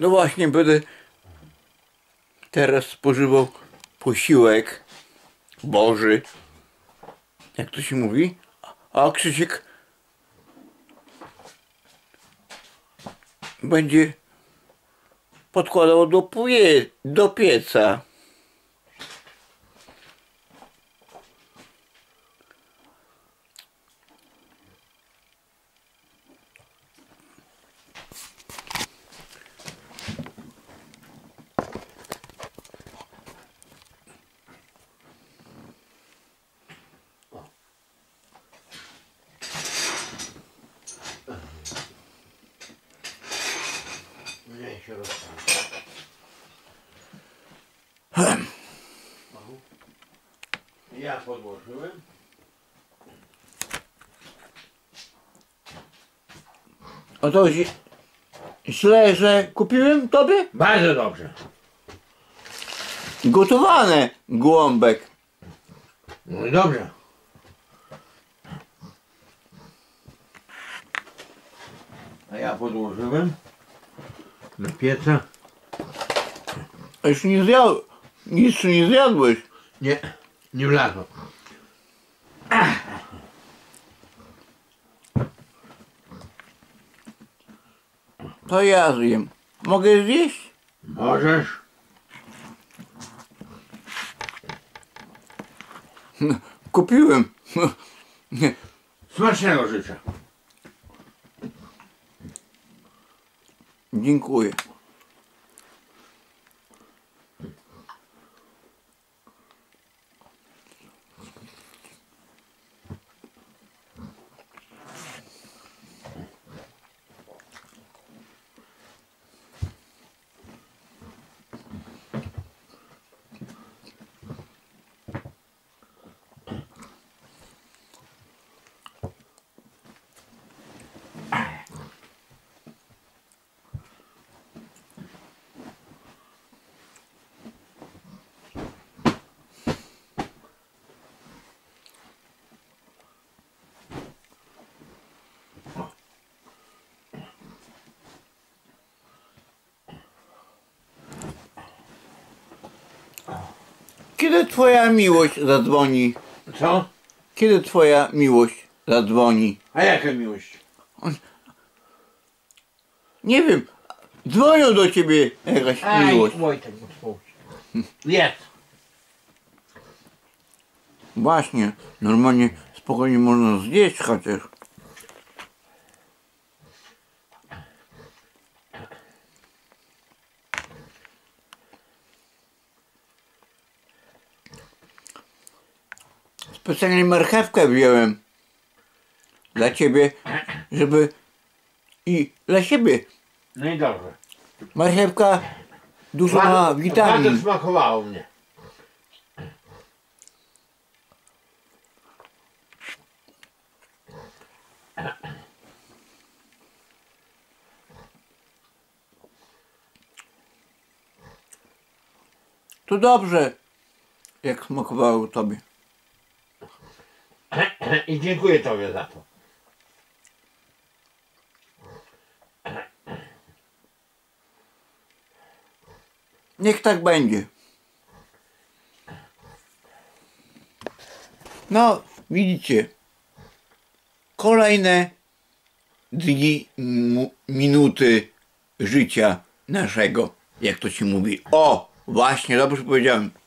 No właśnie, będę teraz spożywał posiłek Boży. Jak to się mówi? A Krzysiek będzie podkładał do pieca. Ja podłożyłem. O to źle, że kupiłem tobie? Bardzo dobrze. Gotowane, Głąbek. No i dobrze. A ja podłożyłem na pieca. A już nie zjadł, nic nie zjadłeś? Nie, nie wlazło. To ja zjem. Mogę zjeść? Możesz. Kupiłem. Smacznego życzę. Dziękuję. Kiedy twoja miłość zadzwoni? Co? Kiedy twoja miłość zadzwoni? A jaka miłość? Nie wiem. Dzwonią do ciebie jakaś miłość. Wojtek jest. Właśnie. Normalnie spokojnie można zjeść chociaż. Specjalnie marchewkę wziąłem dla ciebie, żeby i dla siebie. No i dobrze. Marchewka dużo ma witamin. Bardzo smakowało mnie. To dobrze, jak smakowało tobie. I dziękuję tobie za to. Niech tak będzie. No, widzicie. Kolejne dni, minuty życia naszego. Jak to się mówi? O, właśnie, dobrze powiedziałem.